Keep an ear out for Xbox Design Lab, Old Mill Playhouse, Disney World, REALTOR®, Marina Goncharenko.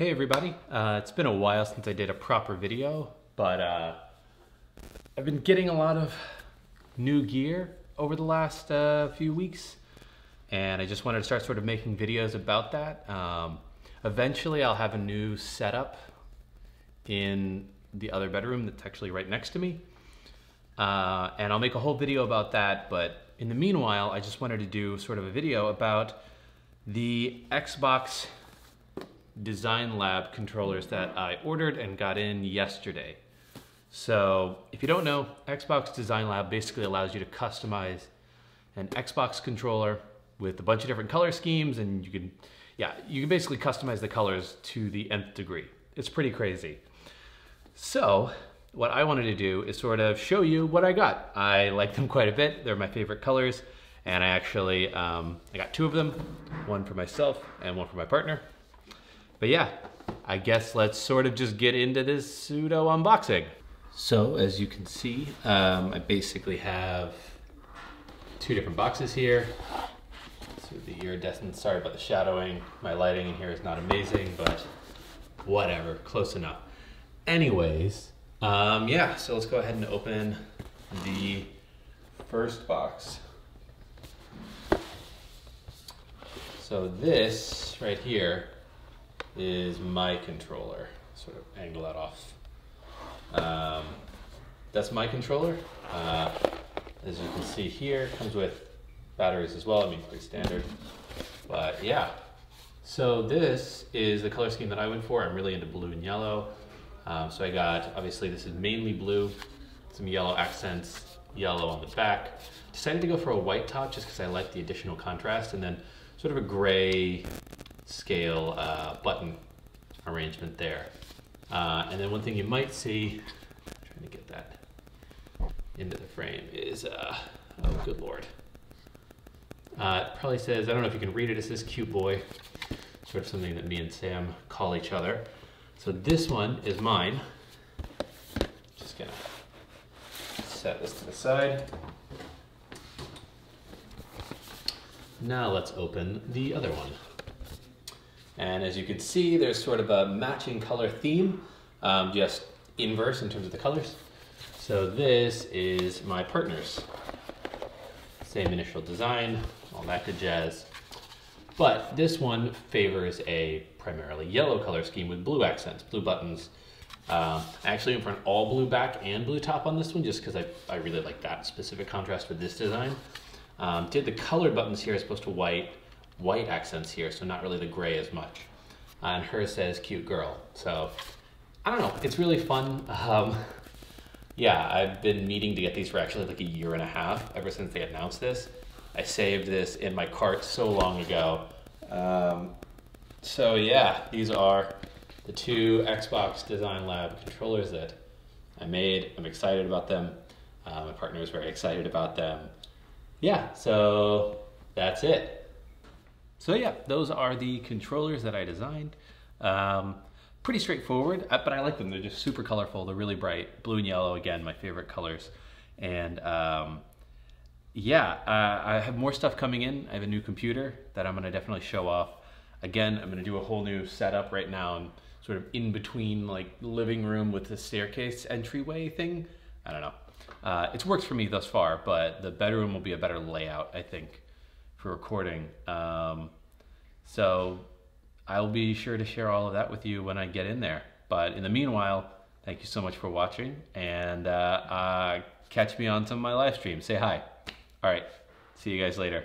Hey everybody, it's been a while since I did a proper video, but I've been getting a lot of new gear over the last few weeks, and I just wanted to start sort of making videos about that. Eventually I'll have a new setup in the other bedroom that's actually right next to me, and I'll make a whole video about that, but in the meanwhile I just wanted to do sort of a video about the Xbox Design Lab controllers that I ordered and got in yesterday. So if you don't know, Xbox Design Lab basically allows you to customize an Xbox controller with a bunch of different color schemes, and you can basically customize the colors to the nth degree. It's pretty crazy. So what I wanted to do is sort of show you what I got. I like them quite a bit. They're my favorite colors, and I actually I got two of them, one for myself and one for my partner. But yeah, I guess let's sort of just get into this pseudo unboxing. So as you can see, I basically have two different boxes here. So the iridescent, sorry about the shadowing. My lighting in here is not amazing, but whatever, close enough. Anyways, yeah, so let's go ahead and open the first box. So this right here is my controller. Sort of angle that off. That's my controller. As you can see here, comes with batteries as well. I mean, pretty standard, but yeah. So this is the color scheme that I went for. I'm really into blue and yellow. So I got, obviously this is mainly blue, some yellow accents, yellow on the back. Decided to go for a white top just because I like the additional contrast, and then sort of a gray scale button arrangement there. And then one thing you might see, I'm trying to get that into the frame, is, oh good lord. It probably says, I don't know if you can read it, it says cute boy. Sort of something that me and Sam call each other. So this one is mine. Just gonna set this to the side. Now let's open the other one. And as you can see, there's sort of a matching color theme, just inverse in terms of the colors. So this is my partner's. Same initial design, all that good jazz. But this one favors a primarily yellow color scheme with blue accents, blue buttons. Actually went for an all blue back and blue top on this one, just because I really like that specific contrast with this design. Did the colored buttons here as opposed to white accents here, so not really the gray as much. And hers says cute girl. So I don't know, it's really fun. Yeah, I've been meaning to get these for actually like a year and a half, ever since they announced this. I saved this in my cart so long ago. So yeah, these are the two Xbox Design Lab controllers that I made. I'm excited about them. My partner was very excited about them. Yeah, so that's it. So yeah, those are the controllers that I designed. Pretty straightforward, but I like them. They're just super colorful. They're really bright. Blue and yellow, again, my favorite colors. And yeah, I have more stuff coming in. I have a new computer that I'm gonna definitely show off. Again, I'm gonna do a whole new setup right now. I'm sort of in between like living room with the staircase entryway thing. I don't know. It's worked for me thus far, but the bedroom will be a better layout, I think, for recording. So I'll be sure to share all of that with you when I get in there. But in the meanwhile, thank you so much for watching, and catch me on some of my live streams. Say hi. All right, see you guys later.